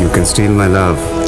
You can steal my love.